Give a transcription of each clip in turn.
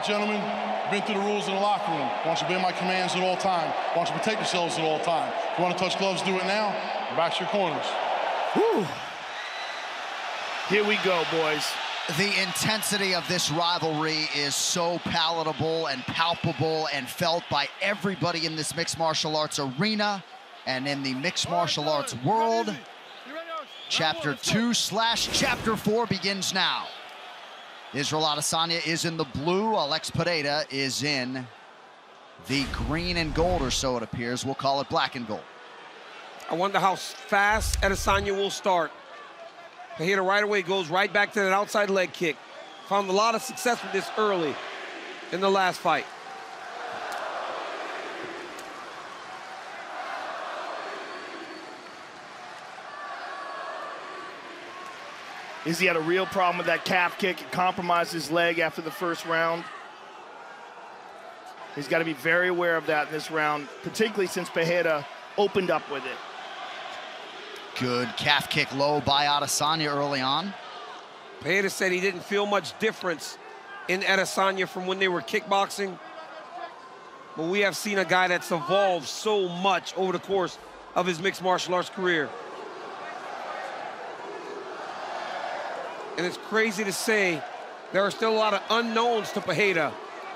night, gentlemen, been through the rules in the locker room. I want you to obey my commands at all times. I want you to protect yourselves at all times. If you want to touch gloves, do it now. Box your corners. Whew. Here we go, boys. The intensity of this rivalry is so palatable and palpable and felt by everybody in this mixed martial arts arena and in the mixed martial arts world. Chapter 2/Chapter 4 begins now. Israel Adesanya is in the blue. Alex Pereira is in the green and gold, or so it appears. We'll call it black and gold. I wonder how fast Adesanya will start. Pereira right away goes right back to that outside leg kick. Found a lot of success with this early in the last fight. Izzy had a real problem with that calf kick. It compromised his leg after the first round. He's got to be very aware of that in this round, particularly since Pereira opened up with it. Good calf kick low by Adesanya early on. Pereira said he didn't feel much difference in Adesanya from when they were kickboxing. But we have seen a guy that's evolved so much over the course of his mixed martial arts career. And it's crazy to say there are still a lot of unknowns to Pereira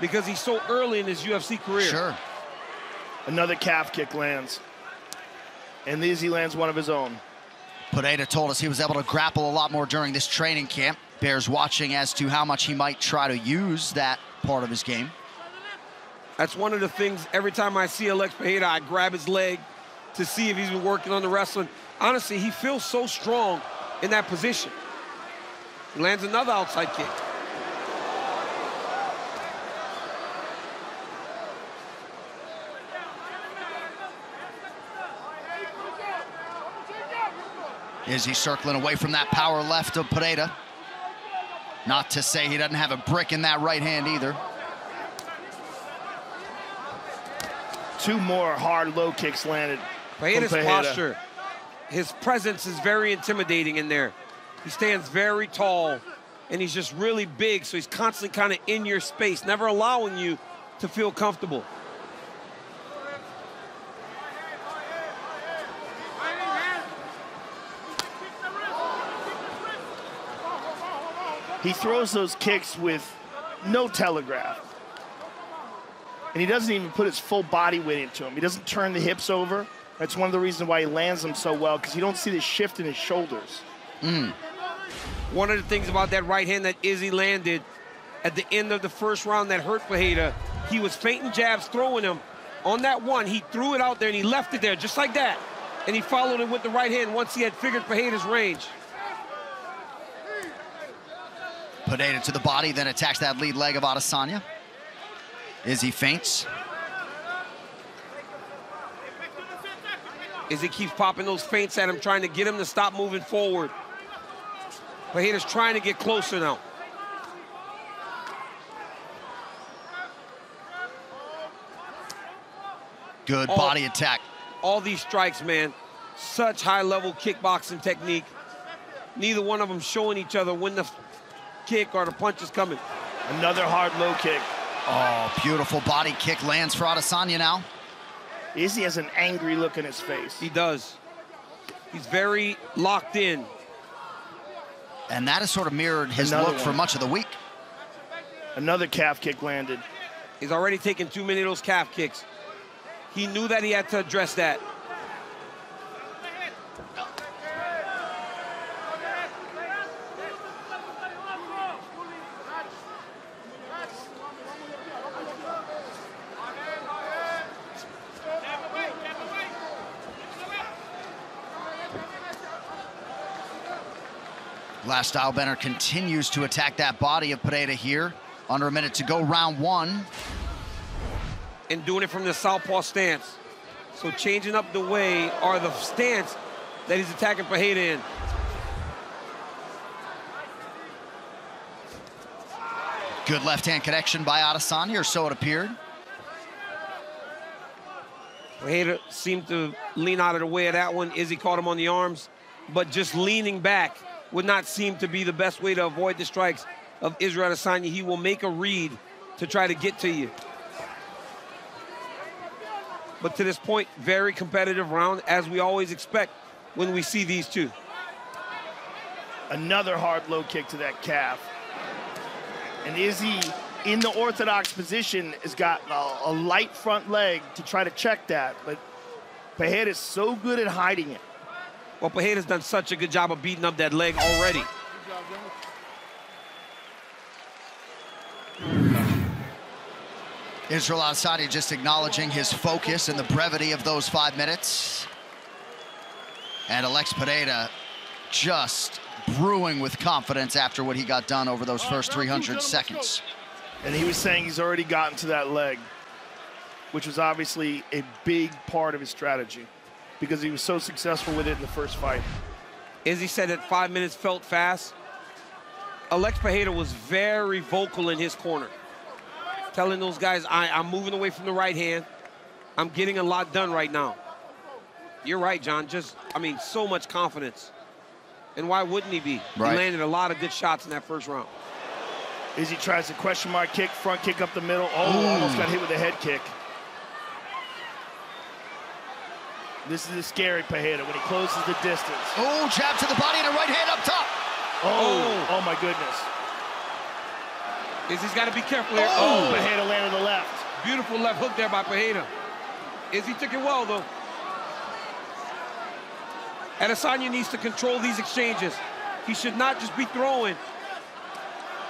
because he's so early in his UFC career. Sure. Another calf kick lands. And Izzy lands one of his own. Pereira told us he was able to grapple a lot more during this training camp. Bears watching as to how much he might try to use that part of his game. That's one of the things, every time I see Alex Pereira, I grab his leg to see if he's been working on the wrestling. Honestly, he feels so strong in that position. He lands another outside kick. Izzy circling away from that power left of Pereira. Not to say he doesn't have a brick in that right hand either. Two more hard low kicks landed. Pereira's posture, his presence is very intimidating in there. He stands very tall, and he's just really big, so he's constantly kind of in your space, never allowing you to feel comfortable. He throws those kicks with no telegraph. And he doesn't even put his full body weight into him. He doesn't turn the hips over. That's one of the reasons why he lands them so well, because you don't see the shift in his shoulders. One of the things about that right hand that Izzy landed at the end of the first round that hurt Pereira, he was feinting jabs, throwing them. On that one, he threw it out there, and he left it there just like that. And he followed it with the right hand once he had figured Pereira's range. Pereira to the body, then attacks that lead leg of Adesanya. Izzy feints. Izzy keeps popping those feints at him, trying to get him to stop moving forward. Pereira's trying to get closer now. Good body attack. All these strikes, man. Such high-level kickboxing technique. Neither one of them showing each other when the kick or the punch is coming. Another hard low kick. Oh, beautiful body kick lands for Adesanya now. Izzy has an angry look in his face. He does. He's very locked in. And that has sort of mirrored his look for much of the week. Another calf kick landed. He's already taken too many of those calf kicks. He knew that he had to address that. Last stylebender continues to attack that body of Pereira here. Under a minute to go, round one. And doing it from the southpaw stance. So changing up the way or the stance that he's attacking Pereira in. Good left-hand connection by Adesanya, or so it appeared. Pereira seemed to lean out of the way of that one. Izzy caught him on the arms, but just leaning back would not seem to be the best way to avoid the strikes of Israel Adesanya. He will make a read to try to get to you. But to this point, very competitive round, as we always expect when we see these two. Another hard low kick to that calf. And Izzy, in the orthodox position, has got a light front leg to try to check that, but Pereira is so good at hiding it. Well, Pereira's done such a good job of beating up that leg already. Israel Adesanya just acknowledging his focus and the brevity of those 5 minutes. And Alex Pereira just brewing with confidence after what he got done over those first 300 seconds. And he was saying he's already gotten to that leg, which was obviously a big part of his strategy because he was so successful with it in the first fight. Izzy said that 5 minutes felt fast. Alex Pereira was very vocal in his corner, telling those guys, I'm moving away from the right hand. I'm getting a lot done right now. You're right, John. Just, I mean, so much confidence. And why wouldn't he be? Right. He landed a lot of good shots in that first round. Izzy tries the question mark kick, front kick up the middle. Oh, ooh, almost got hit with a head kick. This is a scary Pereira when he closes the distance. Oh, jab to the body and a right hand up top. Oh, oh my goodness. Izzy's got to be careful here. Oh, Pereira landed the left. Beautiful left hook there by Pereira. Izzy took it well, though. Adesanya needs to control these exchanges. He should not just be throwing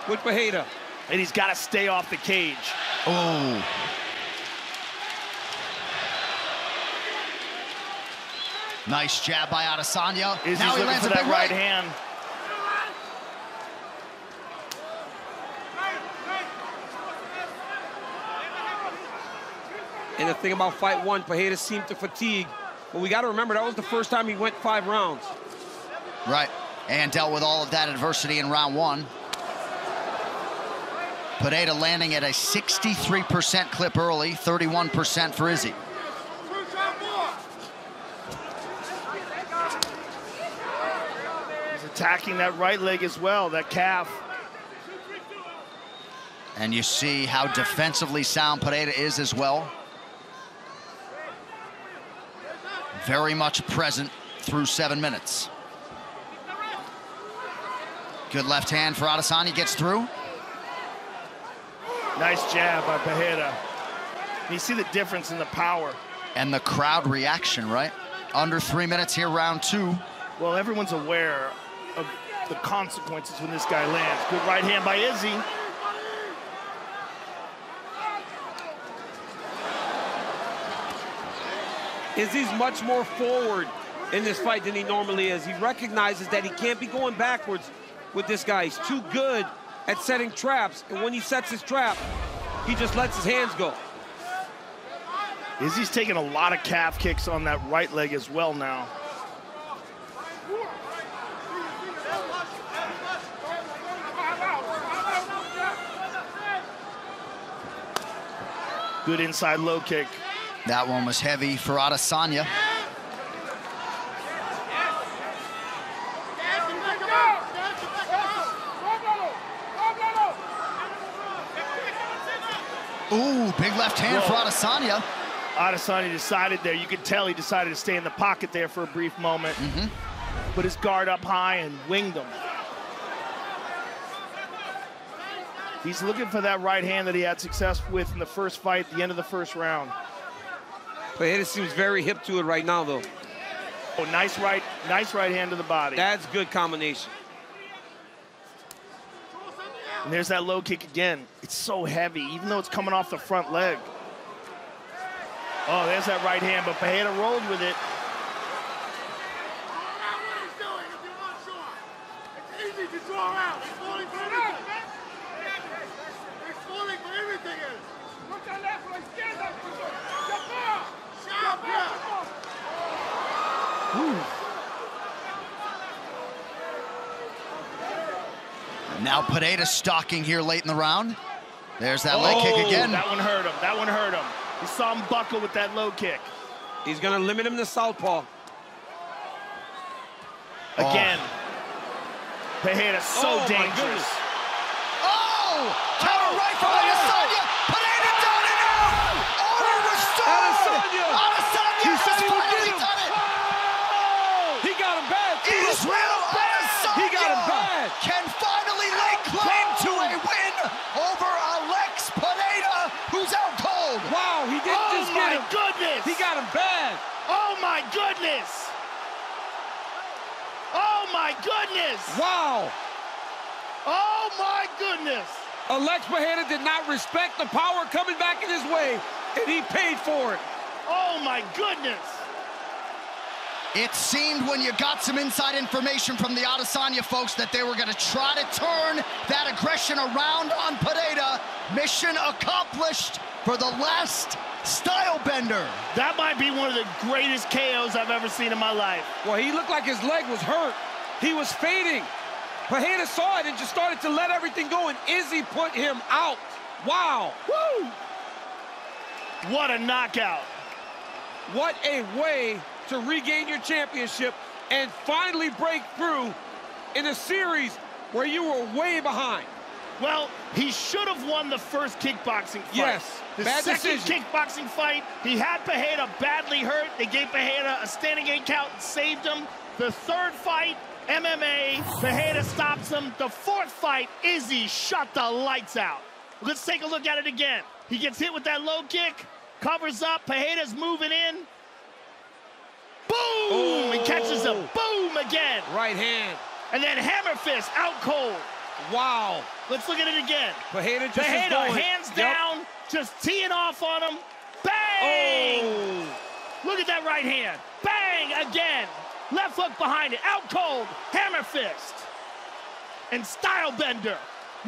with Pereira. And he's got to stay off the cage. Oh. Nice jab by Adesanya. Izzy's now he lands a big right hand. And the thing about fight one, Pereira seemed to fatigue. But we got to remember, that was the first time he went 5 rounds. Right, and dealt with all of that adversity in round one. Pereira landing at a 63% clip early, 31% for Izzy. He's attacking that right leg as well, that calf. And you see how defensively sound Pereira is as well. Very much present through 7 minutes. Good left hand for Adesanya, gets through. Nice jab by Pereira. You see the difference in the power. And the crowd reaction, right? Under 3 minutes here, round two. Well, everyone's aware of the consequences when this guy lands. Good right hand by Izzy. Izzy's much more forward in this fight than he normally is. He recognizes that he can't be going backwards with this guy. He's too good at setting traps, and when he sets his trap, he just lets his hands go. Izzy's taking a lot of calf kicks on that right leg as well now. Good inside low kick. That one was heavy for Adesanya. Ooh, big left hand for Adesanya. Adesanya decided there. You could tell he decided to stay in the pocket there for a brief moment. Mm-hmm. Put his guard up high and winged him. He's looking for that right hand that he had success with in the first fight, the end of the first round. Pereira seems very hip to it right now, though. Oh, nice right hand to the body. That's good combination. And there's that low kick again. It's so heavy, even though it's coming off the front leg. Oh, there's that right hand, but Pereira rolled with it. Now Pereira stalking here late in the round. There's that leg kick again. That one hurt him. That one hurt him. He saw him buckle with that low kick. He's going to limit him to southpaw. Again. Pereira so dangerous. Oh! Counter right from Adesanya. goodness! He got him bad! Oh my goodness! Oh my goodness! Wow! Oh my goodness! Alex Pereira did not respect the power coming back in his way, and he paid for it. Oh my goodness! It seemed when you got some inside information from the Adesanya folks that they were gonna try to turn that aggression around on Pereira. Mission accomplished for the last style bender. That might be one of the greatest KOs I've ever seen in my life. Well, he looked like his leg was hurt. He was fading. Pereira saw it and just started to let everything go, and Izzy put him out. Wow. Woo! What a knockout. What a way to regain your championship and finally break through in a series where you were way behind. Well, he should have won the first kickboxing fight. Yes, the second kickboxing fight, he had Pereira badly hurt. They gave Pereira a standing eight count and saved him. The third fight, MMA, Pereira stops him. The fourth fight, Izzy shut the lights out. Let's take a look at it again. He gets hit with that low kick, covers up, Pereira's moving in. Boom! Ooh. He catches a boom again. Right hand. And then hammer fist, out cold. Wow. Let's look at it again. Pereira just hands down, just teeing off on him. Bang! Oh. Look at that right hand. Bang again. Left hook behind it, out cold, hammer fist. And style bender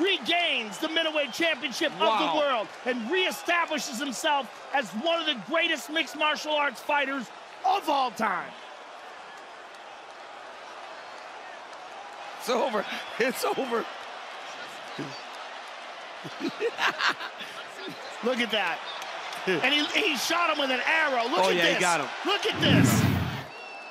regains the middleweight championship of the world and reestablishes himself as one of the greatest mixed martial arts fighters of all time. It's over. It's over. Look at that. And he shot him with an arrow. Look at this. He got him. Look at this.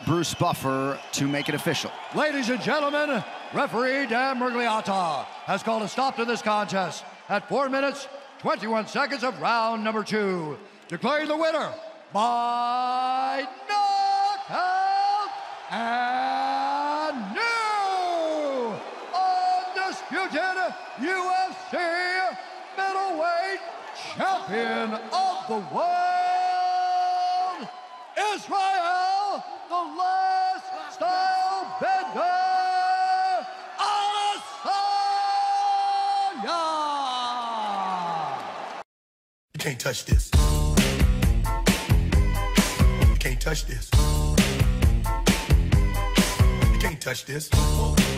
Bruce Buffer to make it official. Ladies and gentlemen, referee Dan Mergliata has called a stop to this contest at 4 minutes, 21 seconds of round number 2. Declaring the winner by knockout and new undisputed UFC middleweight champion of the world, Israel "The Last Style Bender" Adesanya. You can't touch this. You can't touch this. You can't touch this.